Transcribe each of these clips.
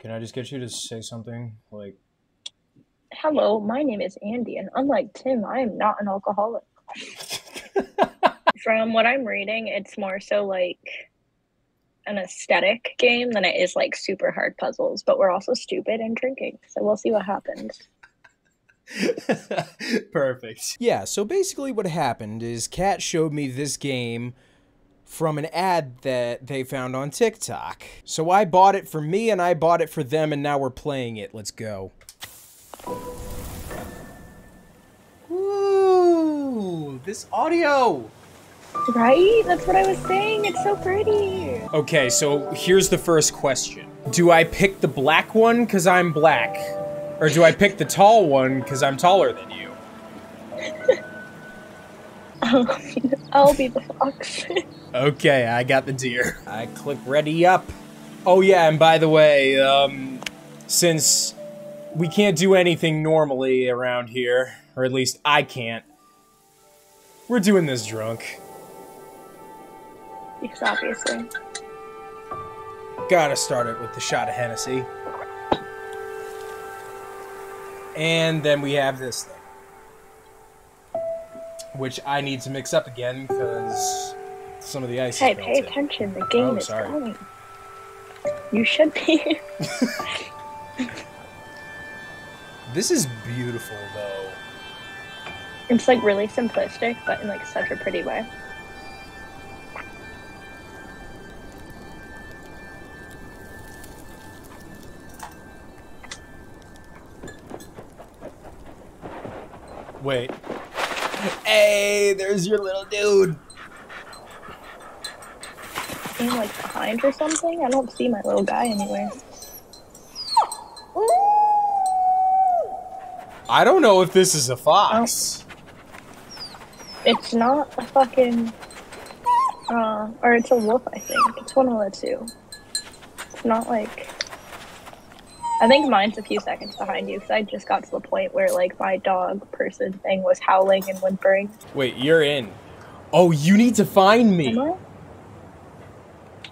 Can I just get you to say something like, hello, my name is Andi, and unlike Tim, I am not an alcoholic. From what I'm reading, it's more so like an aesthetic game than it is like super hard puzzles, but we're also stupid and drinking, so we'll see what happens. Perfect. Yeah, so basically what happened is Kat showed me this game from an ad that they found on TikTok. So I bought it for me and I bought it for them, and now we're playing it. Let's go. Ooh, this audio! Right? That's what I was saying. It's so pretty. Okay, so here's the first question. Do I pick the black one because I'm black? Or do I pick the tall one because I'm taller than you? I'll be the fox. Okay, I got the deer. I click ready up. Oh yeah, and by the way, since we can't do anything normally around here, or at least I can't, we're doing this drunk. Yes, obviously. Gotta start it with the shot of Hennessy. And then we have this thing, which I need to mix up again because some of the ice is melted. Hey, pay attention. The game is going. You should be. This is beautiful, though. It's like really simplistic, but in like such a pretty way. Wait. Hey, there's your little dude. Are you like behind or something? I don't see my little guy anywhere. I don't know if this is a fox. Oh. It's not a fucking... or it's a wolf, I think. It's one of the two. It's not like... I think mine's a few seconds behind you, because I just got to the point where, like, my dog person thing was howling and whimpering. Wait, you're in. Oh, you need to find me. Am I?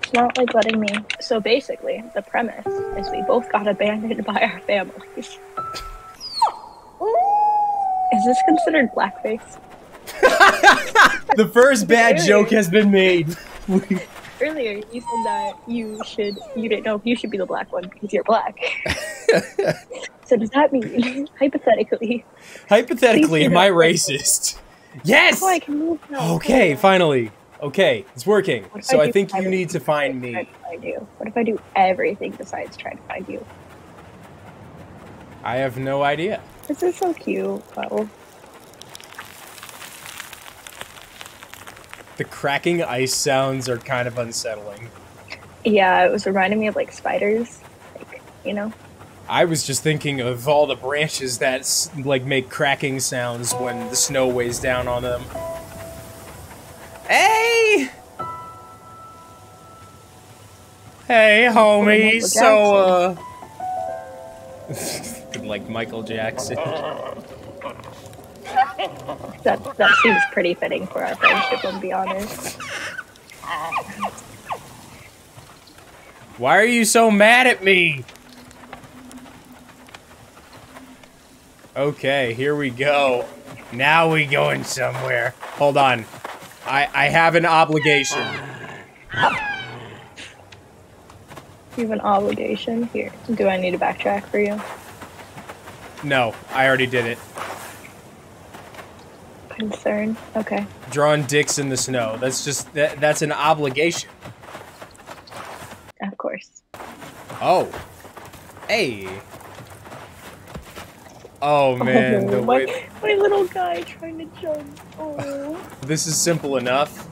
It's not, like, letting me. So basically, the premise is we both got abandoned by our families. Is this considered blackface? The first bad joke has been made. Earlier, you said that you didn't know if you should be the black one because you're black. So does that mean, hypothetically, am I racist? Yes! Oh, I can move now. Okay, finally. Okay, it's working. So I think you need to find me. What if I do everything besides try to find you? I have no idea. This is so cute. Wow. The cracking ice sounds are kind of unsettling. Yeah, it was reminding me of, like, spiders. Like, you know? I was just thinking of all the branches that, like, make cracking sounds when the snow weighs down on them. Hey! Hey, homie, so, like Michael Jackson. That seems pretty fitting for our friendship, to be honest. Why are you so mad at me? Okay, here we go. Now we going somewhere. Hold on. I have an obligation. You have an obligation? Here. Do I need to backtrack for you? No, I already did it. Concern. Okay. Drawing dicks in the snow. That's just that's an obligation. Of course. Oh. Hey. Oh man, the way my little guy trying to jump. Oh. This is simple enough.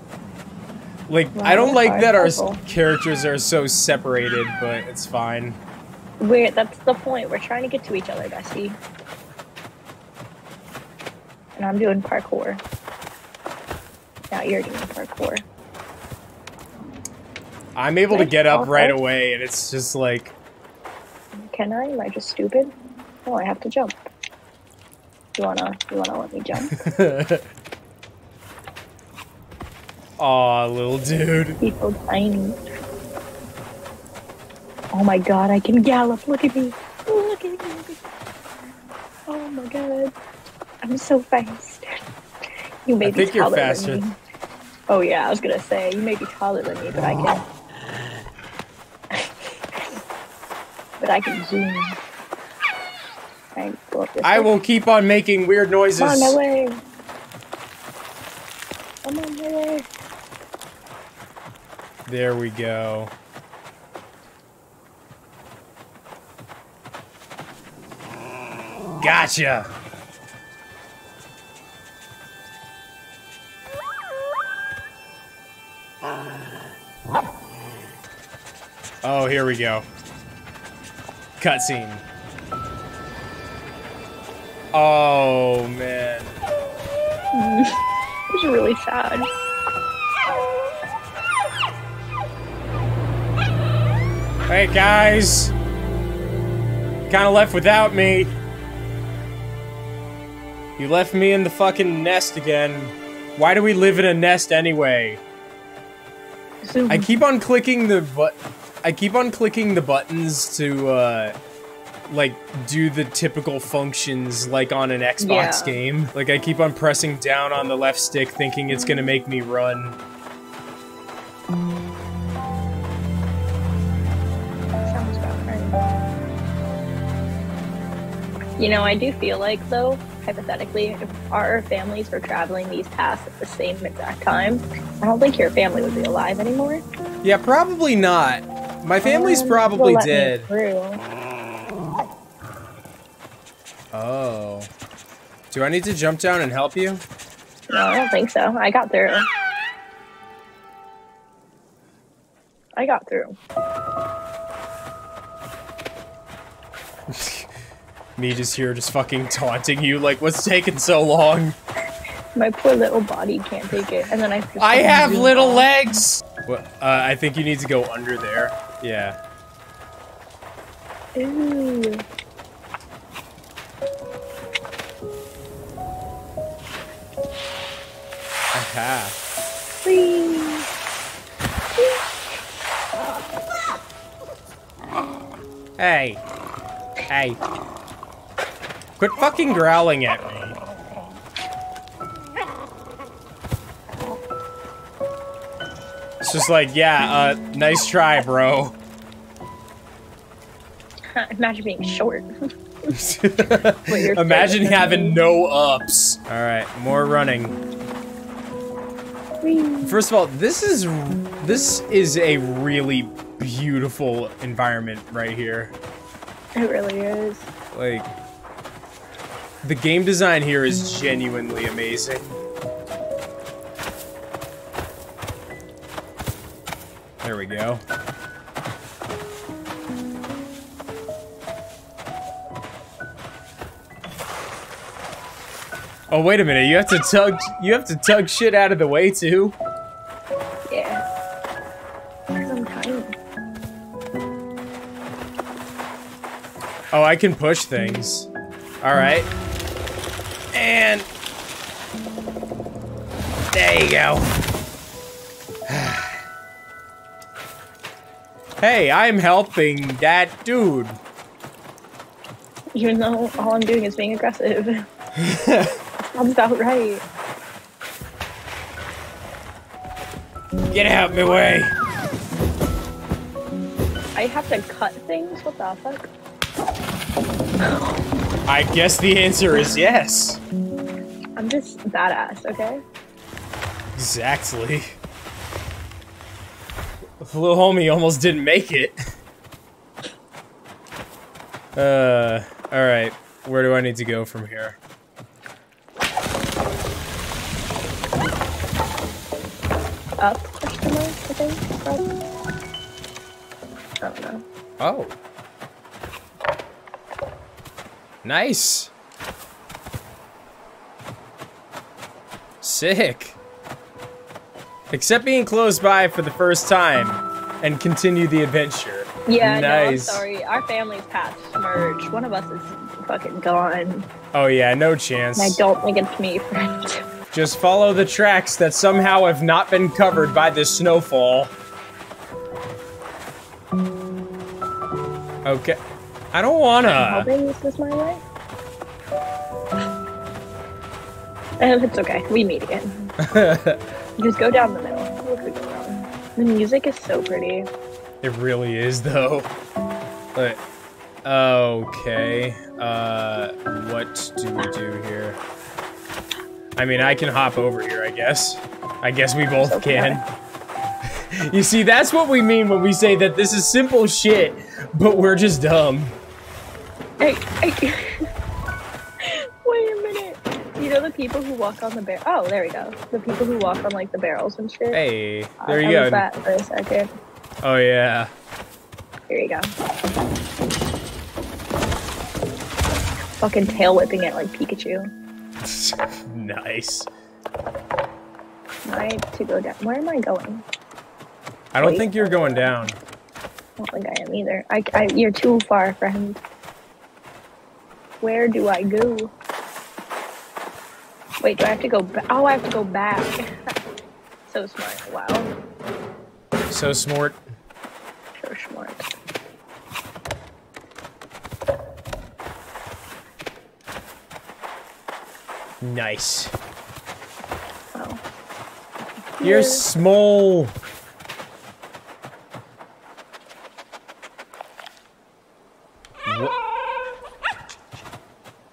Like I don't like that our characters are so separated, but it's fine. Weird, that's the point. We're trying to get to each other, bestie. And I'm doing parkour. Now you're doing parkour. I'm able to get up right away, and it's just like... Can I? Am I just stupid? Oh, I have to jump. You wanna let me jump? Aw, little dude. He's so tiny. Oh my god, I can gallop. Look at me. Look at me. Oh my god. I'm so fast. You may be taller than me. Oh yeah, I was gonna say, you may be taller than me, but I can. But I can zoom. I will keep on making weird noises. I'm on my way. I'm on my way. There we go. Gotcha. Oh, here we go. Cutscene. Oh, man. It was really sad. Hey, guys. Kinda left without me. You left me in the fucking nest again. Why do we live in a nest anyway? Zoom. I keep on clicking the buttons to, like, do the typical functions, like, on an Xbox game. Like, I keep on pressing down on the left stick, thinking it's gonna make me run. That sounds about right. You know, I do feel like, though, hypothetically, if our families were traveling these paths at the same exact time, I don't think your family would be alive anymore. Yeah, probably not. My family's probably dead. Oh. Do I need to jump down and help you? No, I don't think so. I got through. I got through. Me just here, just fucking taunting you, like, what's taking so long? My poor little body can't take it, and then I have little legs! Well, I think you need to go under there. Yeah. Ooh. Aha. Whee. Whee. Hey. Hey. Quit fucking growling at me. It's just like, yeah, nice try, bro. Imagine being short. Imagine having no ups. All right, more running. First of all, this is a really beautiful environment right here. It really is. Like, the game design here is genuinely amazing. There we go. Oh, wait a minute, you have to tug shit out of the way too? Yeah. I'm tired. Oh, I can push things. Alright. And there you go. Hey, I'm helping that dude. You know, all I'm doing is being aggressive. Sounds about right. Get out of my way. I have to cut things? What the fuck? I guess the answer is yes. I'm just badass, okay? Exactly. Little homie almost didn't make it. Alright. Where do I need to go from here? Up, question mark, I think. I don't know. Oh. Nice. Sick. Except being close by for the first time and continue the adventure. Yeah, nice. No, I'm sorry. Our family's paths merge. One of us is fucking gone. Oh yeah, no chance. And I don't think it's me, friend. Just follow the tracks that somehow have not been covered by this snowfall. Okay. I don't wanna. I'm hoping this is my way. It's okay. We meet again. Just go down the middle. Look who goes down. The music is so pretty. It really is, though. But okay. What do we do here? I mean, I can hop over here, I guess. I guess we both can. You see, that's what we mean when we say that this is simple shit, but we're just dumb. Hey. Wait a minute. You know the people who walk on the barrel? Oh, there we go. The people who walk on, like, the barrels and shit. Hey, there you go. I was that for a second. Oh, yeah. Here you go. Fucking tail whipping it like Pikachu. Nice. I need to go down. Where am I going? I don't think you're going down. I don't think I am either. You're too far, friend. Where do I go? Wait, do I have to go back? Oh, I have to go back. So smart. Wow. So smart. So smart. Nice. Oh. You're small.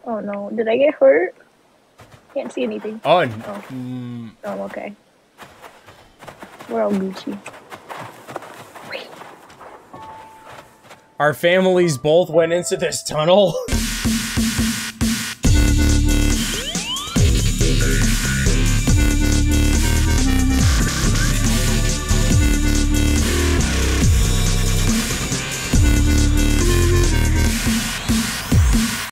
Oh no, did I get hurt? Can't see anything. Oh, no. Oh, I'm okay. We're all Gucci. Wait. Our families both went into this tunnel.